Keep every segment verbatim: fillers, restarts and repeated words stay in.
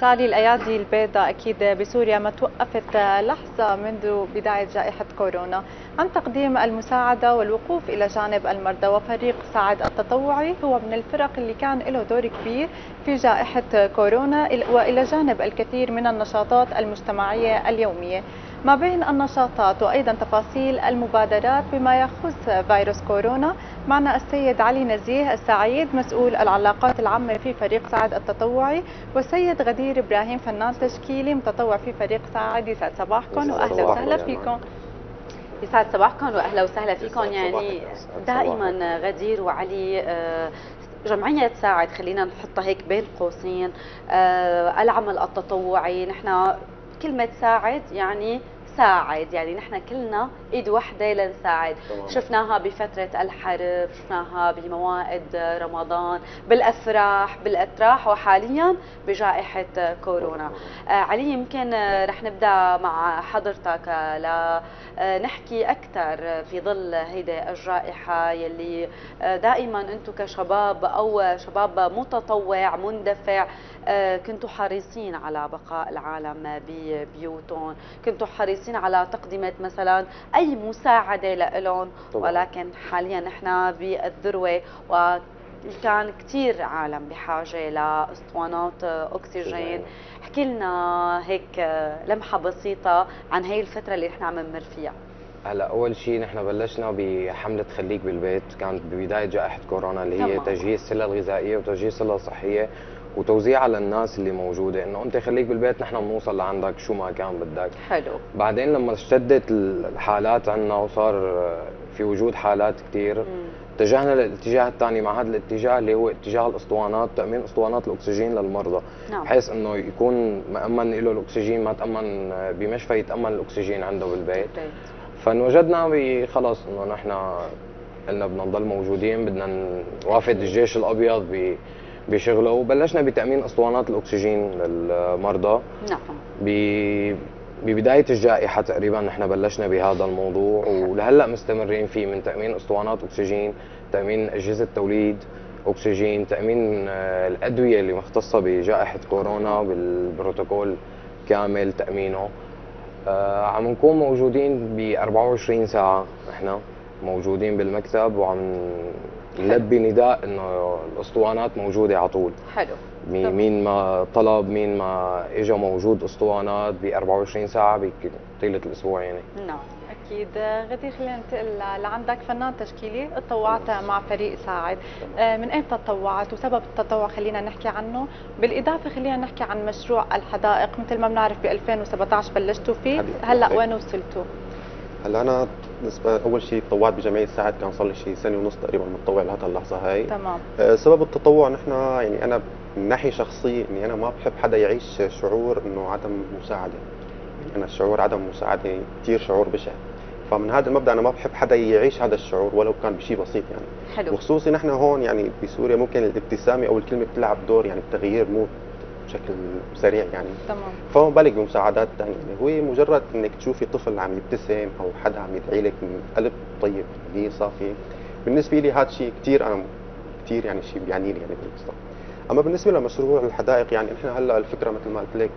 سالي، الأيادي البيضاء أكيد بسوريا ما توقفت لحظة منذ بداية جائحة كورونا عن تقديم المساعدة والوقوف إلى جانب المرضى، وفريق ساعد التطوعي هو من الفرق اللي كان له دور كبير في جائحة كورونا وإلى جانب الكثير من النشاطات المجتمعية اليومية. ما بين النشاطات وأيضا تفاصيل المبادرات بما يخص فيروس كورونا معنا السيد علي نزيه السعيد مسؤول العلاقات العامة في فريق ساعد التطوعي، والسيد غدير إبراهيم فنان تشكيلي متطوع في فريق ساعد. يسعد صباحكم وأهلا وسهلا فيكم. يسعد صباحكم وأهلا وسهلا فيكم. يعني دائما غدير وعلي، آه جمعية ساعد خلينا نحطها هيك بين قوسين، آه العمل التطوعي، نحن كلمة ساعد يعني ساعد، يعني نحن كلنا ايد واحدة لنساعد. شفناها بفترة الحرب، شفناها بموائد رمضان، بالافراح، بالاتراح، وحاليا بجائحة كورونا. آه علي، يمكن رح نبدا مع حضرتك لنحكي اكثر في ظل هيدا الجائحة يلي دائما انتم كشباب او شباب متطوع مندفع كنتوا حريصين على بقاء العالم ببيوتهم، كنتوا حريصين على تقديم مثلا أي مساعدة لهم، ولكن حاليا نحن بالذروة وكان كثير عالم بحاجة لأسطوانات أكسجين. احكي لنا هيك لمحة بسيطة عن هي الفترة اللي نحن عم نمر فيها. هلا أول شيء نحن بلشنا بحملة خليك بالبيت، كانت ببداية جائحة كورونا اللي هي تجهيز سلة الغذائية وتجهيز سلة صحية وتوزيعها للناس اللي موجوده، انه انت خليك بالبيت نحن بنوصل لعندك شو ما كان بدك. حلو. بعدين لما اشتدت الحالات عندنا وصار في وجود حالات كثير، اتجهنا للاتجاه الثاني مع هذا الاتجاه اللي هو اتجاه الاسطوانات، تامين اسطوانات الاكسجين للمرضى. نعم. بحيث انه يكون مامن له الاكسجين، ما تامن بمشفى يتامن الاكسجين عنده بالبيت. طيب. فانوجدنا بخلص انه نحن قلنا بدنا نضل موجودين، بدنا نوافد الجيش الابيض ب بشغله، وبلشنا بتأمين أسطوانات الأكسجين للمرضى. نعم. ببداية الجائحة تقريبا نحن بلشنا بهذا الموضوع ولهلا مستمرين فيه، من تأمين أسطوانات أكسجين، تأمين أجهزة توليد أكسجين، تأمين الأدوية اللي مختصة بجائحة كورونا بالبروتوكول كامل تأمينه. عم نكون موجودين ب أربعة وعشرين ساعة، نحن موجودين بالمكتب وعم نلبي نداء انه الاسطوانات موجوده على طول. حلو. مين ما طلب، مين ما اجى موجود اسطوانات ب أربعة وعشرين ساعه بطيله الاسبوع يعني. نعم اكيد. غدير، خلينا ننتقل لعندك فنان تشكيلي، تطوعت مع فريق ساعد، من اين تطوعت وسبب التطوع خلينا نحكي عنه، بالاضافه خلينا نحكي عن مشروع الحدائق، مثل ما بنعرف ب ألفين وسبعطعش بلشتوا فيه، هلا وين وصلتوا؟ هلا انا بالنسبه اول شيء تطوعت بجمعيه ساعد، كان صار لي شيء سنه ونص تقريبا متطوع لهذا اللحظه هاي. تمام. أه سبب التطوع نحن يعني انا من ناحيه شخصيه اني انا ما بحب حدا يعيش شعور انه عدم مساعده، انا شعور عدم مساعده كثير شعور بشع، فمن هذا المبدا انا ما بحب حدا يعيش هذا الشعور ولو كان بشيء بسيط يعني. حلو. وخصوصي نحن هون يعني بسوريا ممكن الابتسامه او الكلمه بتلعب دور يعني بتغيير موت بشكل سريع يعني. تمام. فما بالك بمساعدات ثانيه، يعني هو مجرد انك تشوفي طفل عم يبتسم او حدا عم يدعي لك من قلب طيب ليه صافي، بالنسبه لي هذا شيء كثير انا كثير يعني شيء بيعني لي يعني بالقصه. اما بالنسبه لمشروع الحدائق يعني نحن هلا الفكره مثل ما قلت لك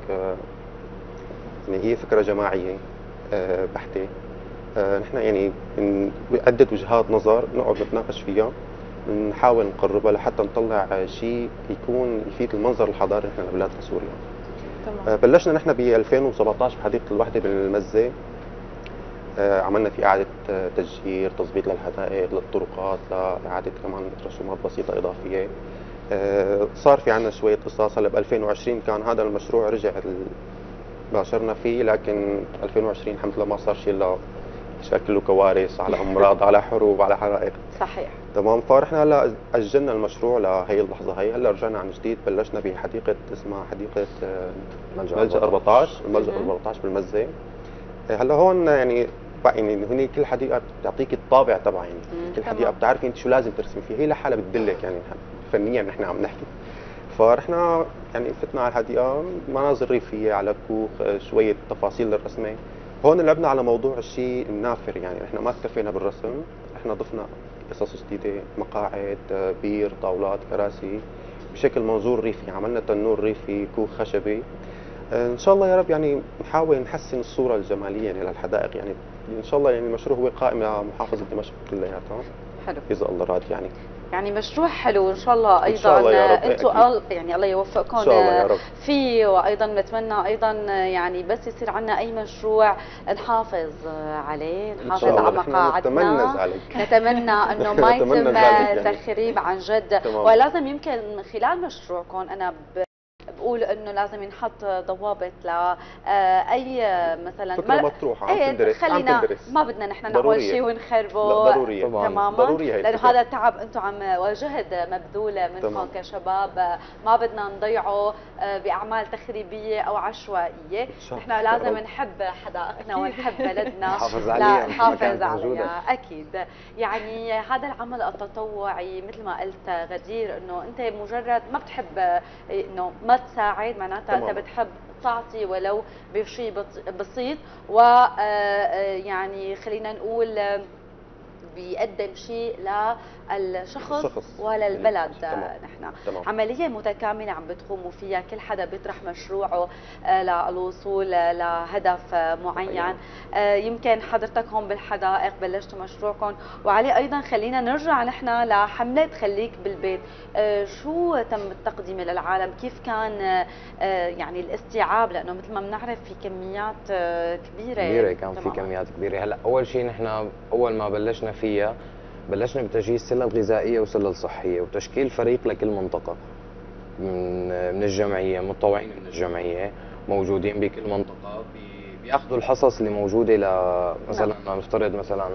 يعني هي فكره جماعيه بحته، نحن يعني عده وجهات نظر نقعد نتناقش فيها، نحاول نقربها لحتى نطلع شيء يكون يفيد المنظر الحضاري نحن ببلادنا سوريا. تمام. بلشنا نحن ب ألفين وسبعطعش بحديقه الوحده بالمزه، عملنا في اعاده تشجير، تظبيط للحدائق، للطرقات، لاعاده كمان رسومات بسيطه اضافيه. صار في عندنا شويه قصص. هلا ب ألفين وعشرين كان هذا المشروع رجع باشرنا فيه، لكن ألفين وعشرين الحمد لله ما صار شيء الا شكله كوارث على امراض على حروب على حرائق. صحيح. تمام. فرحنا هلا اجلنا المشروع لهي اللحظه هي، هلا رجعنا عن جديد بلشنا بحديقه اسمها حديقه ملجا أربعطعش، ملجا أربعطعش بالمزه. هلا هون يعني يعني هني كل حديقه بتعطيك الطابع تبعها يعني، كل حديقه بتعرفي انت شو لازم ترسمي فيها، هي لحالها بتدلك يعني فنيا نحن عم نحكي. فرحنا يعني فتنا على الحديقه، مناظر ريفيه، على كوخ، شويه تفاصيل للرسمه. هون لعبنا على موضوع الشيء النافر يعني، احنا ما اكتفينا بالرسم، احنا ضفنا قصص جديده، مقاعد، بير، طاولات، كراسي، بشكل منظور ريفي، عملنا تنور ريفي، كوخ خشبي. ان شاء الله يا رب يعني نحاول نحسن الصوره الجماليه يعني للحدائق، يعني ان شاء الله يعني المشروع هو قائم على محافظه دمشق كلياتها. حلو اذا الله راد يعني. يعني مشروع حلو ان شاء الله. ايضا انتم يعني الله يوفقكم فيه، وايضا نتمنى ايضا يعني بس يصير عندنا اي مشروع نحافظ عليه، نحافظ على مقاعدنا. نتمنى انه ما يتم تخريب عن جد، ولازم يمكن من خلال مشروعكم انا ب... بقول انه لازم ينحط ضوابط لاي مثلا فكرة مطروحه عم تندرس، خلينا ما بدنا نحن نعمل شيء ونخربه تماما، لانه هذا التعب انتم عم وجهد مبذول منكم كشباب ما بدنا نضيعه باعمال تخريبيه او عشوائيه. نحن لازم نحب حدائقنا ونحب بلدنا نحافظ عليها اكيد. يعني هذا العمل التطوعي مثل ما قلت غدير انه انت مجرد ما بتحب انه ما تساعد، معناتها انت بتحب تعطي ولو بشيء بسيط، ويعني خلينا نقول بيقدم شيء للشخص وللبلد. نحن عمليه متكامله عم بتقوموا فيها، كل حدا بيطرح مشروعه للوصول لهدف معين. يمكن حضرتك هون بالحدائق بلشتوا مشروعكم، وعلي ايضا خلينا نرجع نحن لحمله خليك بالبيت، شو تم تقديمه للعالم؟ كيف كان يعني الاستيعاب؟ لانه مثل ما بنعرف في كميات كبيره كبيره كان في كميات كبيره. هلا اول شيء نحن اول ما بلشنا فيها بلشنا بتجهيز سلل غذائيه وسلل صحيه، وتشكيل فريق لكل منطقه من من الجمعيه، متطوعين من الجمعيه موجودين بكل منطقه، بياخذوا الحصص اللي موجوده ل مثلا نفترض مثلا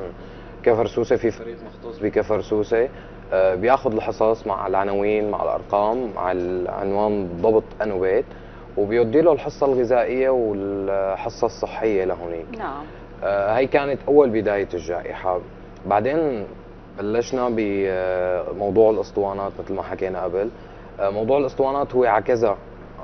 كفر سوسه، في فريق مختص بكفر سوسه بياخذ الحصص مع العناوين مع الارقام مع العنوان ضبط انوبيت، وبيودي له الحصه الغذائيه والحصه الصحيه لهونيك. نعم هي كانت اول بدايه الجائحه. بعدين بلشنا بموضوع الاسطوانات مثل ما حكينا قبل. موضوع الاسطوانات هو على كذا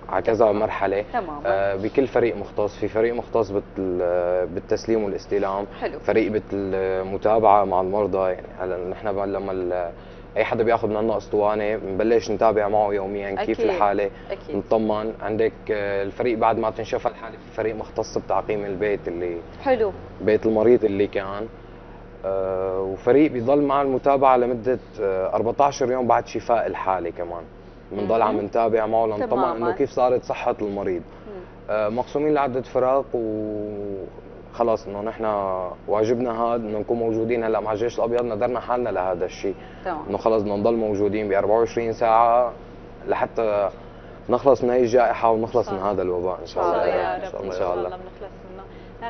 على كذا مرحله تمام. بكل فريق مختص، في فريق مختص بالتسليم والاستلام، حلو. فريق بالمتابعه مع المرضى، يعني هلا نحن لما اي حدا بياخذ مننا اسطوانه بنبلش نتابع معه يوميا كيف أكيد. الحاله أكيد. نطمن. عندك الفريق بعد ما تنشف الحاله في فريق مختص بتعقيم البيت اللي حلو بيت المريض اللي كان، وفريق بيضل مع المتابعه لمده أربعة عشر يوم بعد شفاء الحاله، كمان بنضل عم نتابع معه لنطمن انه كيف صارت صحه المريض. مقسومين لعده فرق، وخلاص انه نحن واجبنا هذا انه نكون موجودين. هلا مع الجيش الابيض نذرنا حالنا لهذا الشيء انه خلص بدنا نضل موجودين ب أربعة وعشرين ساعه لحتى نخلص من هي الجائحه ونخلص من هذا الوباء ان شاء الله. يا رب ان شاء الله بنخلص منه.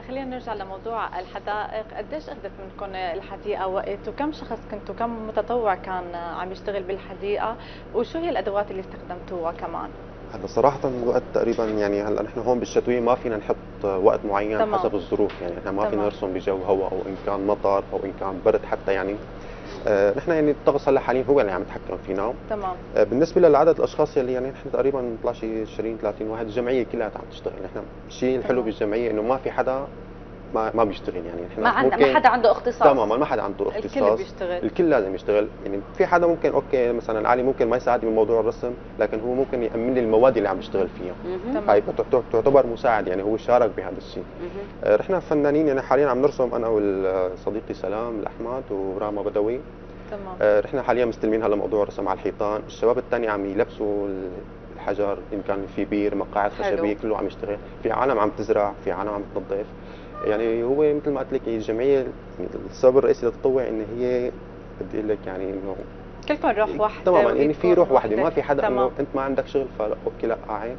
خلينا نرجع لموضوع الحدائق، قديش اخذت منكم الحديقه وقت، وكم شخص كنتوا، كم متطوع كان عم يشتغل بالحديقه، وشو هي الادوات اللي استخدمتوها كمان؟ هذا صراحه الوقت تقريبا يعني هلا نحن هون بالشتويه ما فينا نحط وقت معين تمام. حسب الظروف، يعني نحن ما فينا نرسم بجو هواء او ان كان مطر او ان كان برد حتى، يعني آه نحن يعني الطقس هلا حاليا هو اللي عم يتحكم فينا تمام. آه بالنسبه للعدد الاشخاص اللي يعني نحن تقريبا طلع شي عشرين ثلاثين واحد، الجمعيه كلها عم تشتغل. نحن الشيء الحلو بالجمعيه انه ما في حدا ما ما بيشتغل، يعني نحن ما عندنا ما حدا عنده اختصاص تماما، ما حدا عنده اختصاص، الكل بيشتغل، الكل لازم يشتغل. يعني في حدا ممكن اوكي مثلا علي ممكن ما يساعدني بموضوع الرسم، لكن هو ممكن يامن لي المواد اللي عم بشتغل فيها، هاي تعتبر مساعد، يعني هو شارك بهذا الشيء. آه رحنا فنانين يعني حاليا عم نرسم انا وصديقي سلام الاحمد وراما بدوي تمام. آه رحنا حاليا مستلمين هلا موضوع الرسم على الحيطان، الشباب الثاني عم يلبسوا الحجر، ان كان في بير مقاعد خشبيه كله عم يشتغل، في عالم عم تزرع، في عالم عم تنظف. يعني هو مثل ما قلت لك الجمعيه السبب الرئيسي للتطوع ان هي بدي اقول لك يعني انه كلكم روح واحده تماما، يعني في روح واحده، ما في حدا انه انت ما عندك شغل فلا اوكي لا قاعد.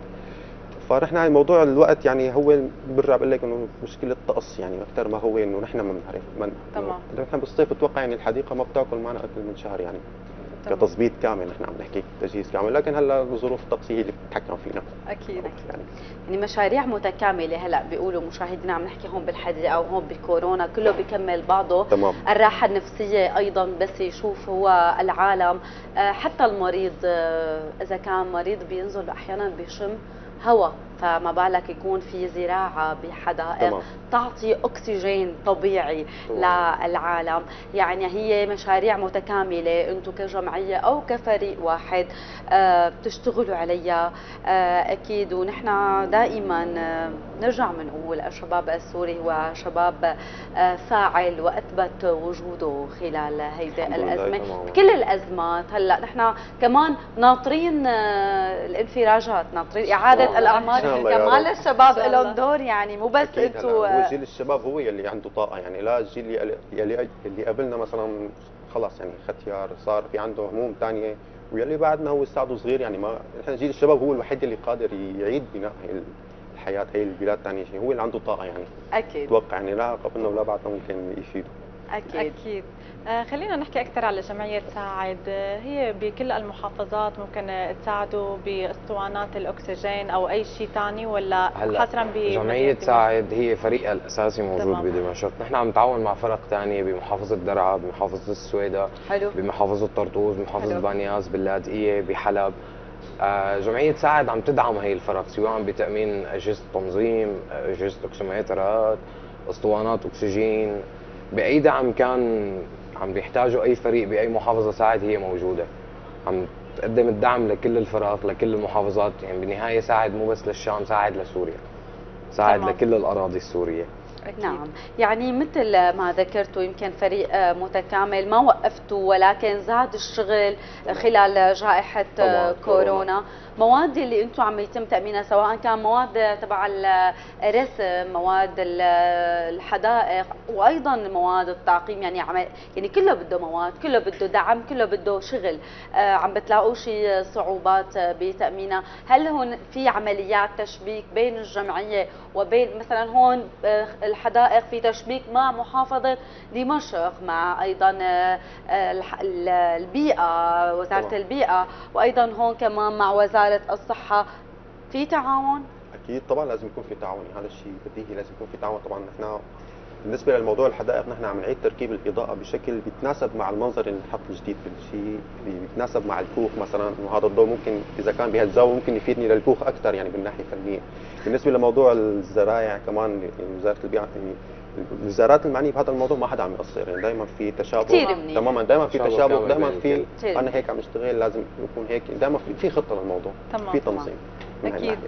فرحنا موضوع الوقت يعني هو برجع بقول لك انه مشكله طقس، يعني اكثر ما هو انه نحن ما بنعرف تمام. نحن بالصيف بتوقع يعني الحديقه ما بتاكل معنا اكثر من شهر، يعني كتظبيط كامل نحن عم نحكي تجهيز كامل، لكن هلا الظروف الطقسيه اللي بتتحكم فينا اكيد يعني. يعني مشاريع متكامله. هلا بيقولوا مشاهدينا عم نحكي هون بالحديقه وهون بكورونا كله بكمل بعضه تمام. الراحه النفسيه ايضا بس يشوف هو العالم، حتى المريض اذا كان مريض بينزل احيانا بيشم هواء، فما بالك يكون في زراعه بحدائق تعطي اكسجين طبيعي طبعا. للعالم. يعني هي مشاريع متكامله انتم كجمعيه او كفريق واحد بتشتغلوا عليها اكيد. ونحن دائما نرجع بنقول الشباب السوري هو شباب فاعل واثبت وجوده خلال هيدي الازمه، بكل الازمات. هلا نحن كمان ناطرين الانفراجات، ناطرين اعاده الاعمال، كمان الشباب لهم دور، يعني مو بس انتم. هو جيل الشباب هو يلي عنده طاقه، يعني لا الجيل يلي اللي قبلنا مثلا خلاص يعني ختيار صار في عنده هموم ثانيه، ويلي بعدنا هو استعده صغير، يعني ما نحن جيل الشباب هو الوحيد اللي قادر يعيد بناء الحياه هي البلاد ثاني شيء، هو اللي عنده طاقه يعني. اكيد اتوقع يعني لا قبلنا ولا بعدنا ممكن يفيدوا. اكيد اكيد. آه خلينا نحكي اكثر على جمعيه ساعد. هي بكل المحافظات ممكن تساعدوا باسطوانات الاكسجين او اي شيء ثاني، ولا خاصه بجمعيه ساعد؟ هي فريقها الاساسي موجود بدمشق، نحن عم نتعاون مع فرق ثانيه بمحافظه درعا، بمحافظه السويداء، بمحافظه طرطوس، بمحافظه بانياس، باللاذقيه، بحلب. آه جمعيه ساعد عم تدعم هي الفرق سواء بتامين اجهزه تنظيم، اجهزه اكسوميترات، اسطوانات اكسجين، باي دعم كان عم بيحتاجوا اي فريق باي محافظه ساعد هي موجوده، عم تقدم الدعم لكل الفرق لكل المحافظات. يعني بالنهايه ساعد مو بس للشام، ساعد لسوريا، ساعد تمام. لكل الاراضي السوريه. أكيد. نعم، يعني مثل ما ذكرتوا يمكن فريق متكامل، ما وقفتوا ولكن زاد الشغل خلال جائحة طبعا. كورونا. مواد اللي انتم عم يتم تأمينها سواء كان مواد تبع الرسم، مواد الحدائق، وايضا مواد التعقيم، يعني يعني كله بده مواد، كله بده دعم، كله بده شغل، عم بتلاقوا شي صعوبات بتأمينها؟ هل هون في عمليات تشبيك بين الجمعية وبين مثلا هون الحدائق، في تشبيك مع محافظة دمشق، مع أيضا البيئة، وزارة البيئة، وأيضا هون كمان مع وزارة الصحة، في تعاون؟ أكيد طبعا لازم يكون في تعاون، هذا الشيء بديهي لازم يكون في تعاون. طبعا نحن بالنسبة للموضوع الحدائق نحن عم نعيد تركيب الإضاءة بشكل بيتناسب مع المنظر اللي نحط الجديد، بالشيء بيتناسب مع الكوخ مثلا، وهذا الضوء ممكن إذا كان بهالزاوية ممكن يفيدني للكوخ أكثر يعني من ناحية فنية. بالنسبة لموضوع الزراعة كمان وزارة البيئة، الوزارات المعنية بهذا الموضوع ما حدا عم يقصر، يعني دائما في تشابه تماما، دائما في تشابه، دائما في أنا هيك عم أشتغل لازم يكون هيك، دائما في خطة للموضوع، في تنظيم. أكيد.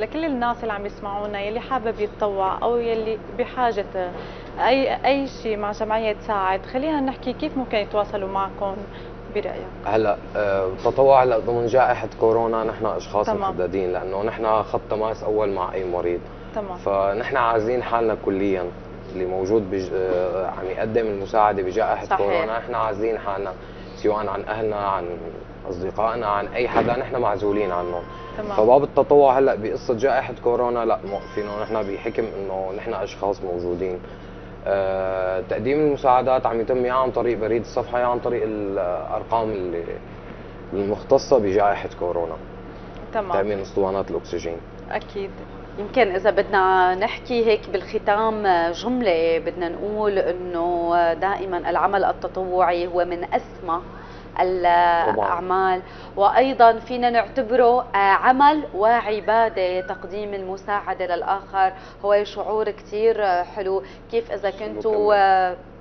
لكل الناس اللي عم يسمعونا يلي حابب يتطوع او يلي بحاجه اي اي شيء مع جمعيه ساعد، خلينا نحكي كيف ممكن يتواصلوا معكم برايك؟ هلا التطوع هلا ضمن جائحه كورونا نحن اشخاص محددين، لانه نحن خط تماس اول مع اي مريض. تمام. فنحن عازلين حالنا كليا، اللي موجود بج... عم يقدم المساعده بجائحه صحيح. كورونا نحن عازلين حالنا سواء عن اهلنا، عن اصدقائنا، عن اي حدا، نحن معزولين عنهم. تمام. فباب التطوع هلا بقصه جائحه كورونا لا موقفينه نحن بحكم انه نحن اشخاص موجودين. أه تقديم المساعدات عم يتم يا عن طريق بريد الصفحه يا عن طريق الارقام اللي المختصه بجائحه كورونا. تمام. تامين اسطوانات الاكسجين. اكيد. يمكن إذا بدنا نحكي هيك بالختام جملة، بدنا نقول إنه دائما العمل التطوعي هو من أسمى الأعمال، وأيضا فينا نعتبره عمل وعبادة. تقديم المساعدة للآخر هو شعور كتير حلو. كيف إذا كنتوا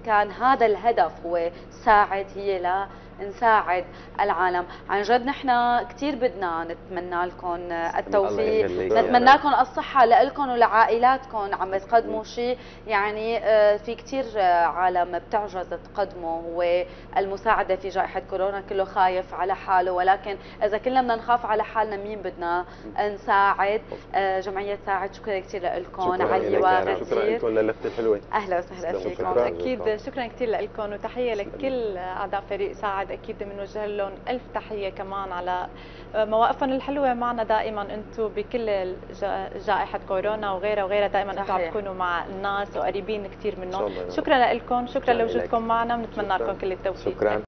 كان هذا الهدف هو ساعد، هي لا نساعد العالم. عن جد نحن كثير بدنا نتمنى لكم التوفيق، نتمنى لكم الصحة لكم ولعائلاتكم، عم تقدموا شيء يعني في كثير عالم بتعجز تقدمه. هو المساعدة في جائحة كورونا كله خايف على حاله، ولكن إذا كلنا بدنا نخاف على حالنا مين بدنا نساعد؟ جمعية ساعد شكرا كثير لكم علي وغدير. شكرا لكم للقطة الحلوة. أهلا وسهلا فيكم. أكيد شكرا كثير لكم، وتحية لكل أعضاء فريق ساعد. أكيد بنوجه لهم ألف تحية كمان على مواقفهم الحلوة معنا دائما. أنتم بكل جائحة كورونا وغيرها وغيرها دائما أنتم عم تكونوا مع الناس وقريبين كثير منهم. شكرا لكم، شكرا لوجودكم معنا، ونتمنى لكم كل التوفيق. شكرا.